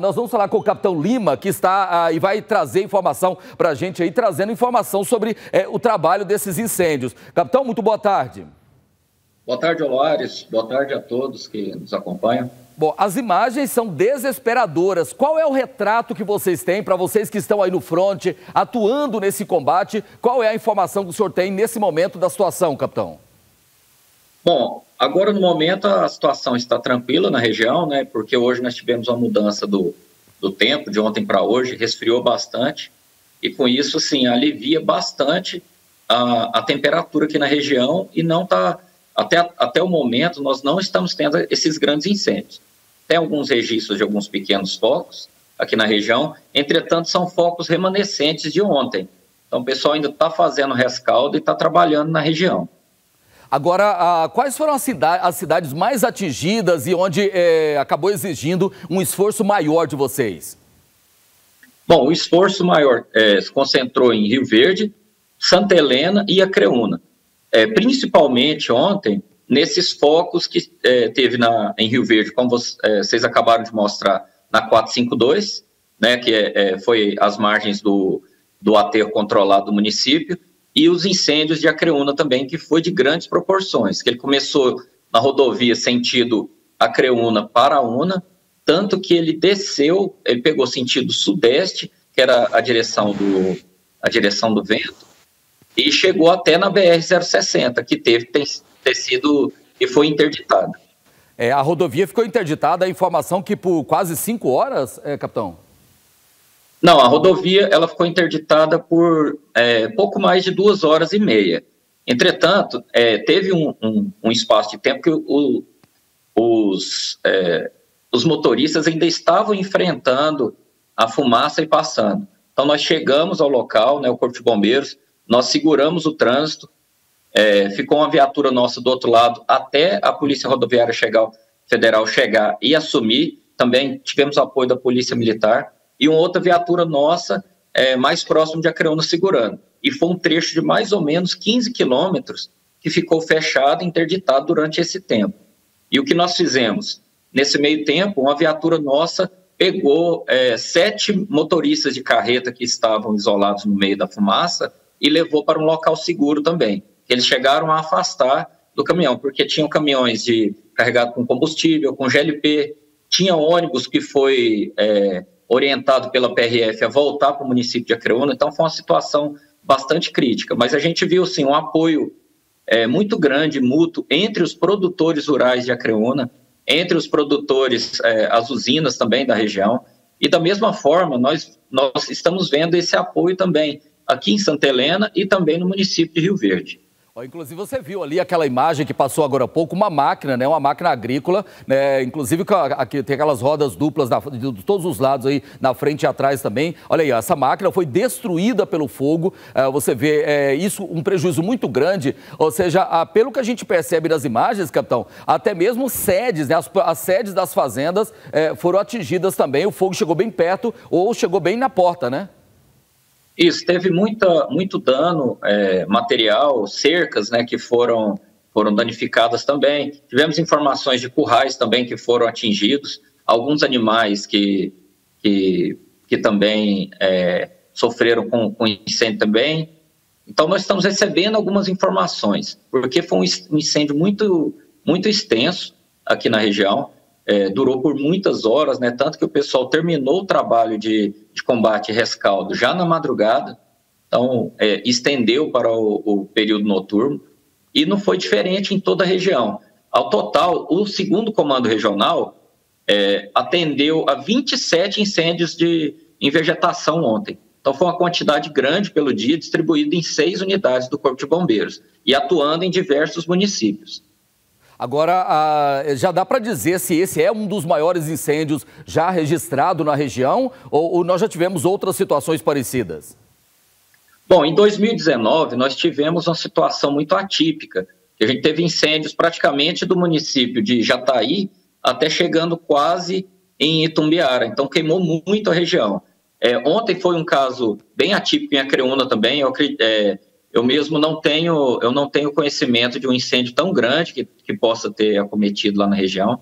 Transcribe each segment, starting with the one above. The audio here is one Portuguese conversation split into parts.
Nós vamos falar com o Capitão Lima, que está e vai trazer informação para a gente aí, trazendo informação sobre o trabalho desses incêndios. Capitão, muito boa tarde. Boa tarde, Olares. Boa tarde a todos que nos acompanham. Bom, as imagens são desesperadoras. Qual é o retrato que vocês têm, para vocês que estão aí no fronte, atuando nesse combate? Qual é a informação que o senhor tem nesse momento da situação, capitão? Bom, agora no momento a situação está tranquila na região, né? Porque hoje nós tivemos uma mudança do tempo, de ontem para hoje, resfriou bastante. E com isso, assim, alivia bastante a temperatura aqui na região e não está... Até o momento, nós não estamos tendo esses grandes incêndios. Tem alguns registros de alguns pequenos focos aqui na região, entretanto, são focos remanescentes de ontem. Então, o pessoal ainda está fazendo rescaldo e está trabalhando na região. Agora, quais foram as cidades mais atingidas e onde acabou exigindo um esforço maior de vocês? Bom, o esforço maior se concentrou em Rio Verde, Santa Helena e Acreúna. Principalmente ontem, nesses focos que teve em Rio Verde, como vocês acabaram de mostrar, na 452, né, que foi às margens do aterro controlado do município, e os incêndios de Acreúna também, que foi de grandes proporções, que ele começou na rodovia sentido Acreúna para Una, tanto que ele desceu, ele pegou sentido sudeste, que era a direção do vento, e chegou até na BR-060, que foi interditada. A rodovia ficou interditada, a informação que por quase 5 horas, capitão? Não, a rodovia ela ficou interditada por pouco mais de 2h30. Entretanto, teve um espaço de tempo que os motoristas ainda estavam enfrentando a fumaça e passando. Então, nós chegamos ao local, né, o Corpo de Bombeiros, nós seguramos o trânsito, ficou uma viatura nossa do outro lado até a Polícia Rodoviária Federal chegar e assumir. Também tivemos apoio da Polícia Militar e uma outra viatura nossa mais próximo de Acreúna segurando. E foi um trecho de mais ou menos 15 quilômetros que ficou fechado, interditado durante esse tempo. E o que nós fizemos? Nesse meio tempo, uma viatura nossa pegou 7 motoristas de carreta que estavam isolados no meio da fumaça e levou para um local seguro também. Eles chegaram a afastar do caminhão, porque tinham caminhões carregados com combustível, com GLP, tinha ônibus que foi orientado pela PRF a voltar para o município de Acreúna, então foi uma situação bastante crítica. Mas a gente viu, sim, um apoio muito grande, mútuo, entre os produtores rurais de Acreúna, entre os produtores, as usinas também da região, e da mesma forma nós estamos vendo esse apoio também, aqui em Santa Helena e também no município de Rio Verde. Inclusive você viu ali aquela imagem que passou agora há pouco, uma máquina, né, uma máquina agrícola, né, inclusive aqui tem aquelas rodas duplas de todos os lados aí, na frente e atrás também. Olha aí, essa máquina foi destruída pelo fogo, você vê isso, um prejuízo muito grande, ou seja, pelo que a gente percebe nas imagens, capitão, até mesmo sedes, né, as sedes das fazendas foram atingidas também, o fogo chegou bem perto ou chegou bem na porta, né? Isso, teve muito dano material, cercas, né, que foram danificadas também. Tivemos informações de currais também que foram atingidos, alguns animais que também sofreram com incêndio também. Então, nós estamos recebendo algumas informações, porque foi um incêndio muito, muito extenso aqui na região, durou por muitas horas, né? Tanto que o pessoal terminou o trabalho de combate e rescaldo já na madrugada, então estendeu para o período noturno e não foi diferente em toda a região. Ao total, o 2º Comando Regional atendeu a 27 incêndios em vegetação ontem. Então foi uma quantidade grande pelo dia, distribuída em 6 unidades do Corpo de Bombeiros e atuando em diversos municípios. Agora, já dá para dizer se esse é um dos maiores incêndios já registrado na região ou nós já tivemos outras situações parecidas? Bom, em 2019 nós tivemos uma situação muito atípica. A gente teve incêndios praticamente do município de Jataí até chegando quase em Itumbiara, então queimou muito a região. Ontem foi um caso bem atípico em Acreúna também, eu mesmo não tenho conhecimento de um incêndio tão grande que possa ter acometido lá na região.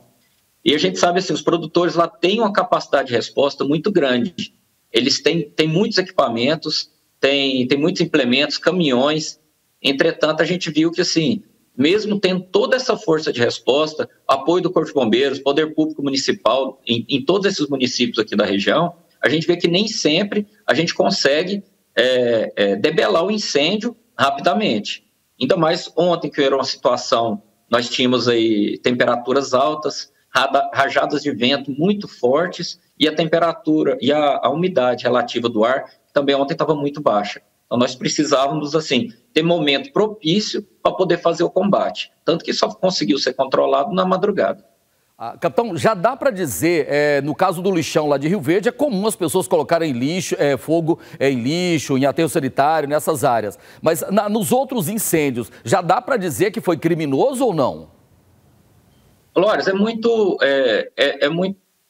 E a gente sabe assim, os produtores lá têm uma capacidade de resposta muito grande. Eles têm muitos equipamentos, têm muitos implementos, caminhões. Entretanto, a gente viu que, assim, mesmo tendo toda essa força de resposta, apoio do Corpo de Bombeiros, Poder Público Municipal, em todos esses municípios aqui da região, a gente vê que nem sempre a gente consegue debelar o incêndio rapidamente. Ainda mais ontem, que era uma situação, nós tínhamos aí temperaturas altas, rajadas de vento muito fortes, e a temperatura e a umidade relativa do ar também ontem estava muito baixa. Então nós precisávamos assim ter momento propício para poder fazer o combate, tanto que só conseguiu ser controlado na madrugada. Ah, capitão, já dá para dizer, no caso do lixão lá de Rio Verde, é comum as pessoas colocarem lixo, fogo em lixo, em aterro sanitário, nessas áreas. Mas nos outros incêndios, já dá para dizer que foi criminoso ou não? Lores,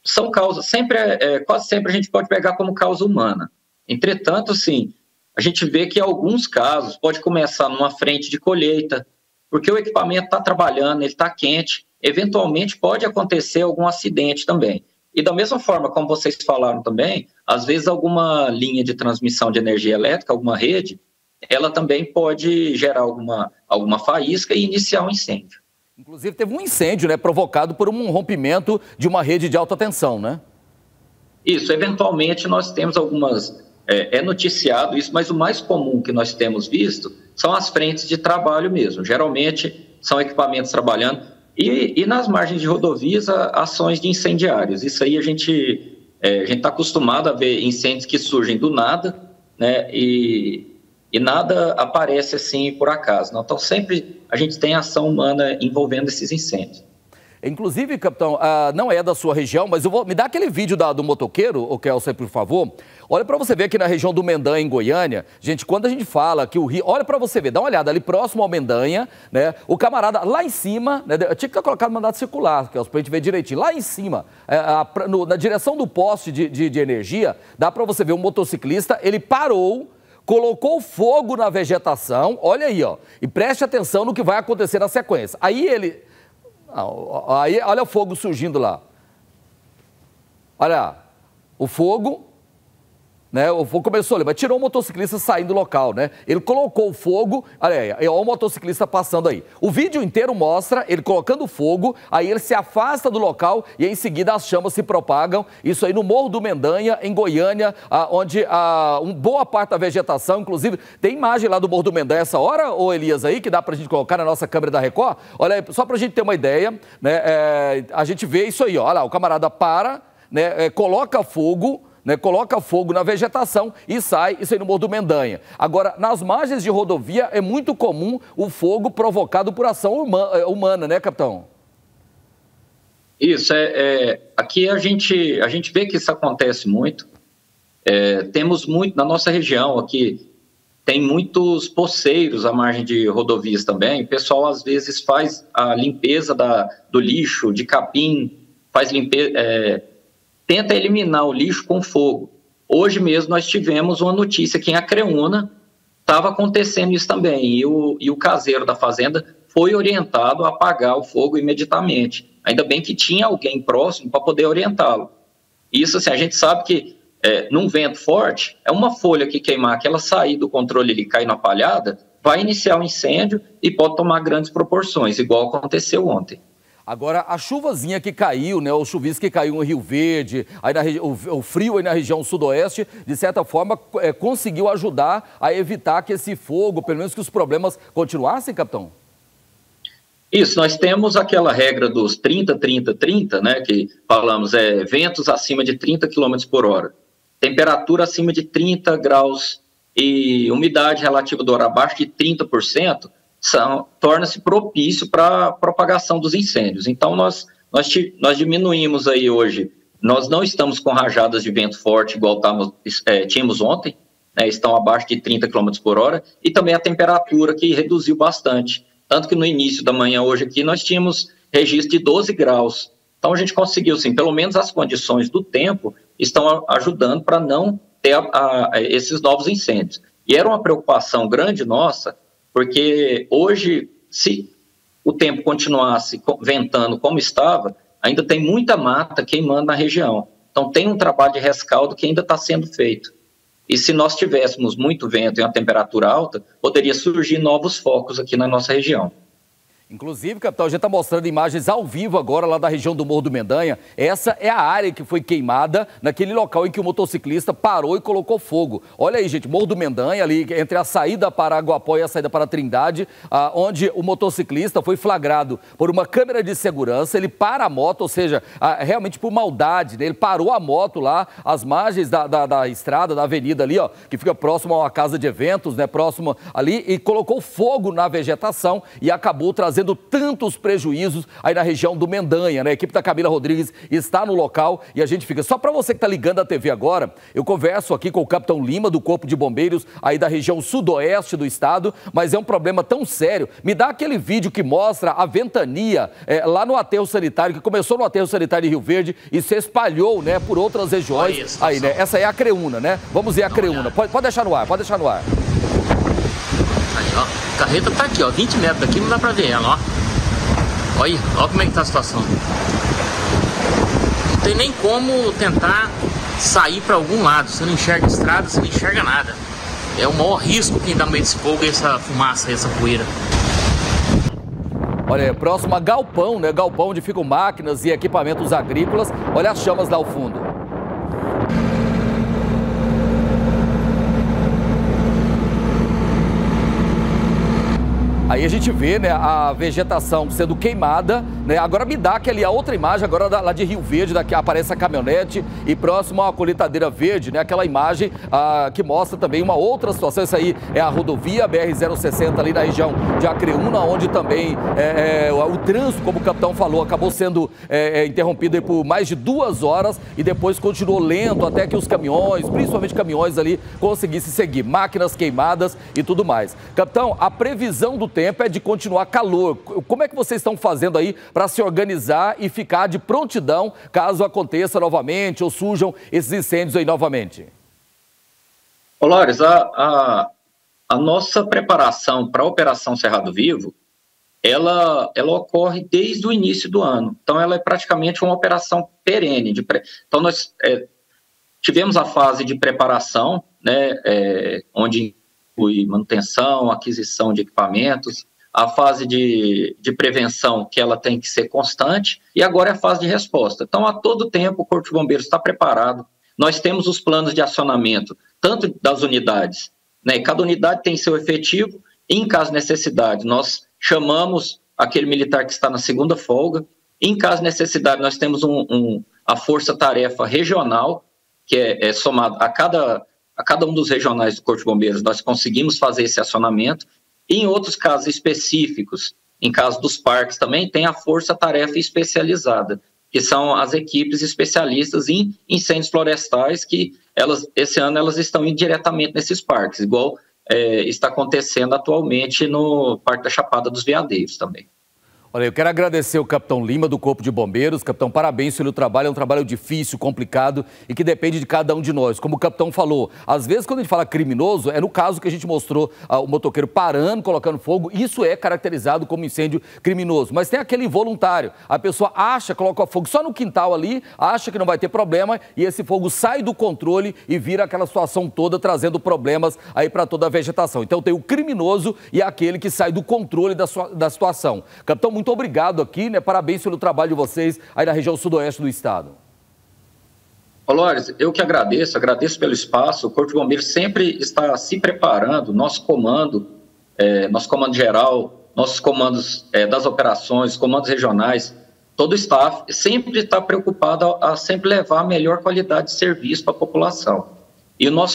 são causas, quase sempre a gente pode pegar como causa humana. Entretanto, sim, a gente vê que alguns casos pode começar numa frente de colheita, porque o equipamento está trabalhando, ele está quente, eventualmente pode acontecer algum acidente também. E da mesma forma, como vocês falaram também, às vezes alguma linha de transmissão de energia elétrica, alguma rede, ela também pode gerar alguma faísca e iniciar um incêndio. Inclusive teve um incêndio, né, provocado por um rompimento de uma rede de alta tensão, né? Isso, eventualmente nós temos algumas... É noticiado isso, mas o mais comum que nós temos visto são as frentes de trabalho mesmo. Geralmente são equipamentos trabalhando. E nas margens de rodovias, ações de incendiários. Isso aí a gente está acostumado a ver incêndios que surgem do nada, né? E nada aparece assim por acaso. Não? Então sempre a gente tem ação humana envolvendo esses incêndios. Inclusive, capitão, não é da sua região, mas eu vou... Me dá aquele vídeo do motoqueiro, o Kelsen, por favor. Olha para você ver que na região do Mendanha, em Goiânia, gente, quando a gente fala que o rio... Olha para você ver, dá uma olhada ali próximo ao Mendanha, né? O camarada lá em cima, né? Eu tinha que ter colocado mandado circular, Kelsen, para a gente ver direitinho. Lá em cima, na direção do poste de energia, dá para você ver um motociclista, ele parou... Colocou fogo na vegetação, olha aí, ó, e preste atenção no que vai acontecer na sequência. Aí olha o fogo surgindo lá. Olha, o fogo, né, o fogo começou ali, mas tirou o motociclista saindo do local, né? Ele colocou o fogo, olha aí, ó, o motociclista passando aí. O vídeo inteiro mostra ele colocando fogo, aí ele se afasta do local e em seguida as chamas se propagam. Isso aí no Morro do Mendanha, em Goiânia, onde boa parte da vegetação, inclusive, tem imagem lá do Morro do Mendanha essa hora, ô Elias, aí, que dá pra gente colocar na nossa câmera da Record? Olha aí, só pra gente ter uma ideia, né? A gente vê isso aí, ó, olha lá, o camarada para, né, coloca fogo... Né, coloca fogo na vegetação e sai, isso aí no Morro do Mendanha. Agora, nas margens de rodovia é muito comum o fogo provocado por ação humana, né, capitão? Isso, aqui a gente vê que isso acontece muito. Temos muito, na nossa região aqui, tem muitos poceiros à margem de rodovias também. O pessoal, às vezes, faz a limpeza do lixo, de capim, faz limpeza... Tenta eliminar o lixo com fogo. Hoje mesmo nós tivemos uma notícia que em Acreúna estava acontecendo isso também, e o caseiro da fazenda foi orientado a apagar o fogo imediatamente. Ainda bem que tinha alguém próximo para poder orientá-lo. Isso, assim, a gente sabe que num vento forte, é uma folha que queimar, que ela sair do controle e cair na palhada, vai iniciar um incêndio e pode tomar grandes proporções, igual aconteceu ontem. Agora, a chuvazinha que caiu, né, o chuvisco que caiu no Rio Verde, aí o frio aí na região sudoeste, de certa forma, conseguiu ajudar a evitar que esse fogo, pelo menos que os problemas continuassem, capitão? Isso, nós temos aquela regra dos 30-30-30, né, que falamos, ventos acima de 30 km por hora, temperatura acima de 30 graus e umidade relativa do ar abaixo de 30%, torna-se propício para a propagação dos incêndios. Então, nós diminuímos aí hoje. Nós não estamos com rajadas de vento forte, igual tínhamos ontem, né, estão abaixo de 30 km por hora, e também a temperatura que reduziu bastante. Tanto que no início da manhã hoje aqui, nós tínhamos registro de 12 graus. Então, a gente conseguiu, sim, pelo menos as condições do tempo estão ajudando para não ter esses novos incêndios. E era uma preocupação grande nossa, porque hoje, se o tempo continuasse ventando como estava, ainda tem muita mata queimando na região. Então tem um trabalho de rescaldo que ainda está sendo feito. E se nós tivéssemos muito vento e uma temperatura alta, poderia surgir novos focos aqui na nossa região. Inclusive, capitão, a gente está mostrando imagens ao vivo agora lá da região do Morro do Mendanha. Essa é a área que foi queimada naquele local em que o motociclista parou e colocou fogo. Olha aí, gente, Morro do Mendanha, ali entre a saída para Aguapó e a saída para Trindade, onde o motociclista foi flagrado por uma câmera de segurança. Ele para a moto, ou seja, realmente por maldade, né? Ele parou a moto lá, às margens da estrada, da avenida ali, ó, que fica próximo a uma casa de eventos, né? Próximo ali, e colocou fogo na vegetação e acabou trazendo tantos prejuízos aí na região do Mendanha, né? A equipe da Camila Rodrigues está no local e a gente fica... Só para você que está ligando a TV agora, eu converso aqui com o Capitão Lima, do Corpo de Bombeiros, aí da região sudoeste do estado, mas é um problema tão sério. Me dá aquele vídeo que mostra a ventania lá no aterro sanitário, que começou no aterro sanitário de Rio Verde e se espalhou, né, por outras regiões. Isso, aí, né? Essa é a Acreúna, né? Vamos ver a Acreúna. Pode deixar no ar, pode deixar no ar. Aí, ó, a carreta tá aqui, ó, 20 metros daqui, não dá pra ver ela, ó. Olha, olha como é que tá a situação. Não tem nem como tentar sair pra algum lado, você não enxerga estrada, você não enxerga nada. É o maior risco quem dá meio desse fogo, essa fumaça, essa poeira. Olha aí, próximo a galpão, né, galpão onde ficam máquinas e equipamentos agrícolas. Olha as chamas lá ao fundo. Aí a gente vê, né, a vegetação sendo queimada, né? Agora me dá aquele, a outra imagem agora lá de Rio Verde, daqui aparece a caminhonete e próximo a colheitadeira verde, né? Aquela imagem que mostra também uma outra situação. Essa aí é a rodovia BR-060 ali na região de Acreúna, onde também o trânsito, como o capitão falou, acabou sendo interrompido por mais de 2 horas e depois continuou lento até que os caminhões, principalmente caminhões ali, conseguissem seguir, máquinas queimadas e tudo mais. Capitão, a previsão do tempo é de continuar calor. Como é que vocês estão fazendo aí para se organizar e ficar de prontidão caso aconteça novamente ou surjam esses incêndios aí novamente? Olores, a nossa preparação para a Operação Cerrado Vivo, ela ocorre desde o início do ano. Então, ela é praticamente uma operação perene. Então, nós tivemos a fase de preparação, né, onde e manutenção, aquisição de equipamentos, a fase de prevenção, que ela tem que ser constante, e agora é a fase de resposta. Então, a todo tempo, o Corpo de Bombeiros está preparado. Nós temos os planos de acionamento, tanto das unidades, né? Cada unidade tem seu efetivo, e em caso de necessidade, nós chamamos aquele militar que está na segunda folga, em caso de necessidade, nós temos a força-tarefa regional, que é somada a cada um dos regionais do Corpo de Bombeiros, nós conseguimos fazer esse acionamento. E em outros casos específicos, em caso dos parques também, tem a força-tarefa especializada, que são as equipes especialistas em incêndios florestais, que esse ano elas estão indo diretamente nesses parques, igual está acontecendo atualmente no Parque da Chapada dos Veadeiros também. Olha, eu quero agradecer o Capitão Lima, do Corpo de Bombeiros. Capitão, parabéns pelo trabalho. É um trabalho difícil, complicado e que depende de cada um de nós. Como o capitão falou, às vezes quando a gente fala criminoso, é no caso que a gente mostrou o motoqueiro parando, colocando fogo. Isso é caracterizado como incêndio criminoso. Mas tem aquele involuntário. A pessoa acha, coloca fogo só no quintal ali, acha que não vai ter problema e esse fogo sai do controle e vira aquela situação toda, trazendo problemas aí para toda a vegetação. Então tem o criminoso e aquele que sai do controle da situação. Capitão, muito obrigado aqui, né? Parabéns pelo trabalho de vocês aí na região sudoeste do estado. Olores, eu que agradeço pelo espaço. O Corpo de Bombeiros sempre está se preparando, nosso comando geral, nossos comandos das operações, comandos regionais, todo o staff sempre está preocupado a sempre levar a melhor qualidade de serviço para a população. E o nosso